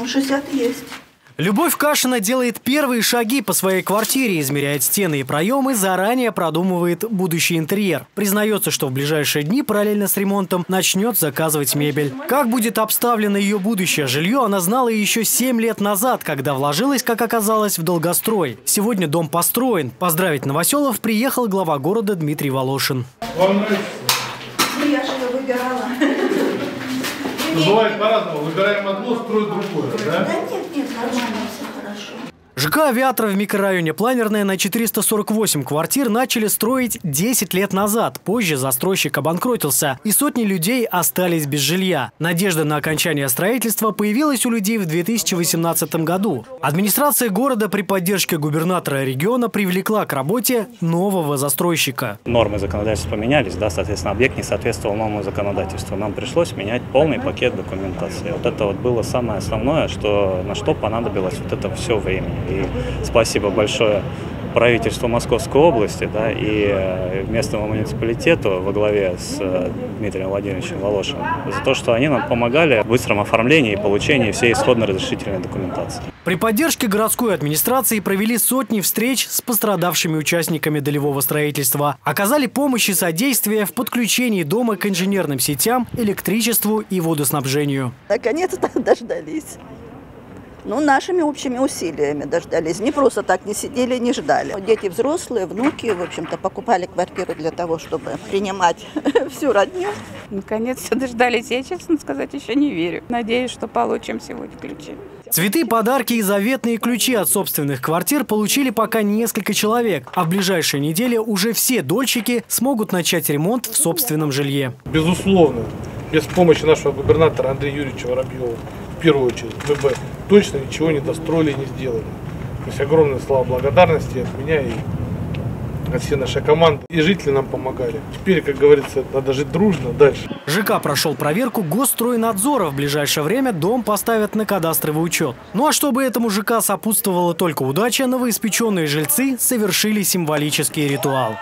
Ну, 60 есть. Любовь Кашина делает первые шаги по своей квартире, измеряет стены и проемы, заранее продумывает будущий интерьер. Признается, что в ближайшие дни параллельно с ремонтом начнет заказывать мебель. Как будет обставлено ее будущее жилье, она знала еще 7 лет назад, когда вложилась, как оказалось, в долгострой. Сегодня дом построен. Поздравить новоселов приехал глава города Дмитрий Волошин. Вам нравится? Ну, я же ее выбирала. Бывает по-разному. Выбираем одно, строим другое, да? ЖК «Авиатор» в микрорайоне Планерное на 448 квартир начали строить 10 лет назад. Позже застройщик обанкротился, и сотни людей остались без жилья. Надежда на окончание строительства появилась у людей в 2018 году. Администрация города при поддержке губернатора региона привлекла к работе нового застройщика. Нормы законодательства поменялись, да, соответственно, объект не соответствовал новому законодательству. Нам пришлось менять полный пакет документации. Вот это вот было самое основное, на что понадобилось вот это все время. И спасибо большое правительству Московской области, да, и местному муниципалитету во главе с Дмитрием Владимировичем Волошиным за то, что они нам помогали в быстром оформлении и получении всей исходно-разрешительной документации. При поддержке городской администрации провели сотни встреч с пострадавшими участниками долевого строительства. Оказали помощь и содействие в подключении дома к инженерным сетям, электричеству и водоснабжению. Наконец-то дождались. Ну, нашими общими усилиями дождались. Не просто так не сидели, не ждали. Дети взрослые, внуки, в общем-то, покупали квартиру для того, чтобы принимать всю родню. Наконец-то дождались. Я, честно сказать, еще не верю. Надеюсь, что получим сегодня ключи. Цветы, подарки и заветные ключи от собственных квартир получили пока несколько человек. А в ближайшие недели уже все дольщики смогут начать ремонт в собственном жилье. Безусловно, без помощи нашего губернатора Андрея Юрьевича Воробьева, в первую очередь, мы бы точно ничего не достроили и не сделали. То есть огромное слово благодарности от меня и от всей нашей команды. И жители нам помогали. Теперь, как говорится, надо жить дружно дальше. ЖК прошел проверку Госстройнадзора. В ближайшее время дом поставят на кадастровый учет. Ну а чтобы этому ЖК сопутствовала только удача, новоиспеченные жильцы совершили символический ритуал.